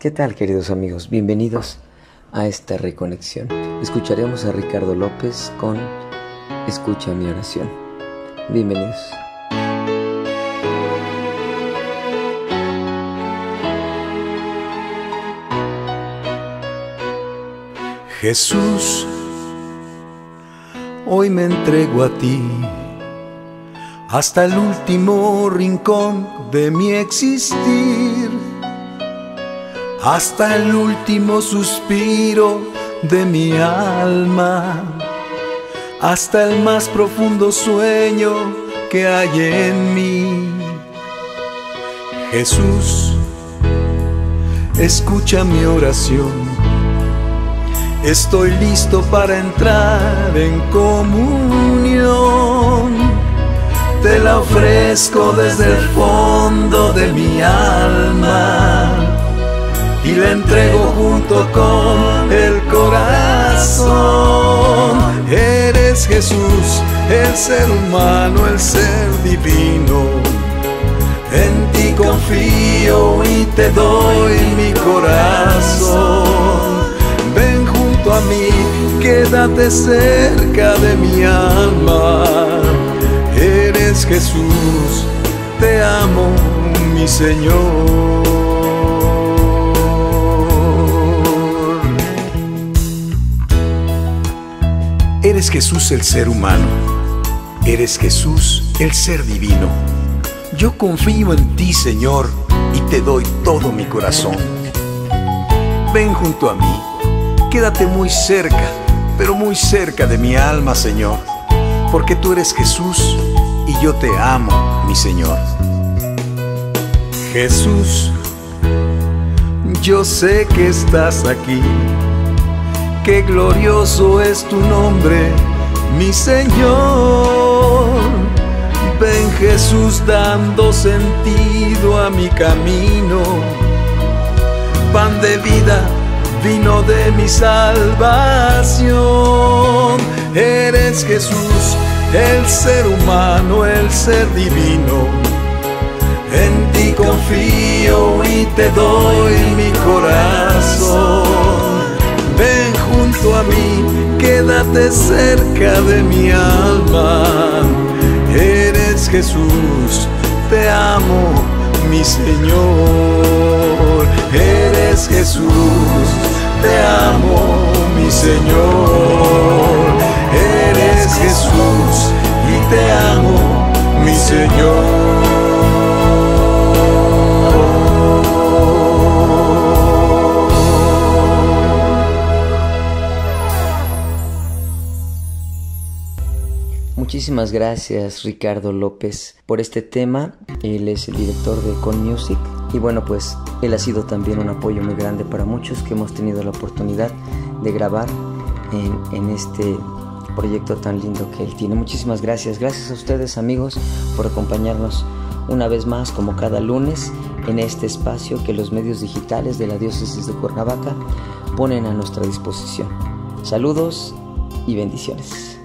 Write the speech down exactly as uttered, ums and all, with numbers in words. ¿Qué tal, queridos amigos? Bienvenidos a esta reconexión. Escucharemos a Ricardo López con Escucha mi oración. Bienvenidos. Jesús, hoy me entrego a ti, hasta el último rincón de mi existir, hasta el último suspiro de mi alma, hasta el más profundo sueño que hay en mí. Jesús, escucha mi oración, estoy listo para entrar en comunión. Te la ofrezco desde el fondo de mi alma y la entrego junto con el corazón. Eres Jesús, el ser humano, el ser divino. En ti confío y te doy mi corazón. Ven junto a mí, quédate cerca de mi alma. Eres Jesús, te amo, mi Señor. Eres Jesús el ser humano, eres Jesús el ser divino. Yo confío en ti, Señor, y te doy todo mi corazón. Ven junto a mí, quédate muy cerca, pero muy cerca de mi alma, Señor, porque tú eres Jesús y yo te amo, mi Señor. Jesús, yo sé que estás aquí. Qué glorioso es tu nombre, mi Señor. Ven Jesús dando sentido a mi camino. Pan de vida, vino de mi salvación. Eres Jesús, el ser humano, el ser divino. En ti confío y te doy mi corazón. Ven junto a mí, quédate cerca de mi alma. Eres Jesús, te amo, mi Señor. Eres Jesús, te amo, mi Señor. Eres Jesús y te amo, mi Señor. Muchísimas gracias, Ricardo López, por este tema. Él es el director de Con Music y bueno, pues él ha sido también un apoyo muy grande para muchos que hemos tenido la oportunidad de grabar en, en este proyecto tan lindo que él tiene. Muchísimas gracias. Gracias a ustedes, amigos, por acompañarnos una vez más, como cada lunes, en este espacio que los medios digitales de la diócesis de Cuernavaca ponen a nuestra disposición. Saludos y bendiciones.